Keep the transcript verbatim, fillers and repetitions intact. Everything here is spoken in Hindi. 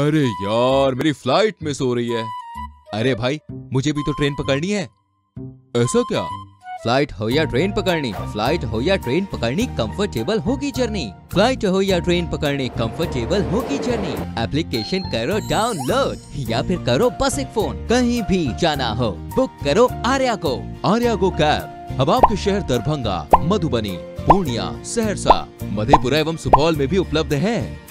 अरे यार मेरी फ्लाइट मिस हो रही है। अरे भाई मुझे भी तो ट्रेन पकड़नी है। ऐसा क्या? फ्लाइट हो या ट्रेन पकड़नी, फ्लाइट हो या ट्रेन पकड़नी, कंफर्टेबल होगी जर्नी। फ्लाइट हो या ट्रेन पकड़नी, कंफर्टेबल होगी जर्नी। एप्लीकेशन करो डाउनलोड या फिर करो बस एक फोन, कहीं भी जाना हो बुक करो आर्यागो। आर्यागो कैब अब आपके शहर दरभंगा, मधुबनी, पूर्णिया, सहरसा, मधेपुरा एवं सुपौल में भी उपलब्ध है।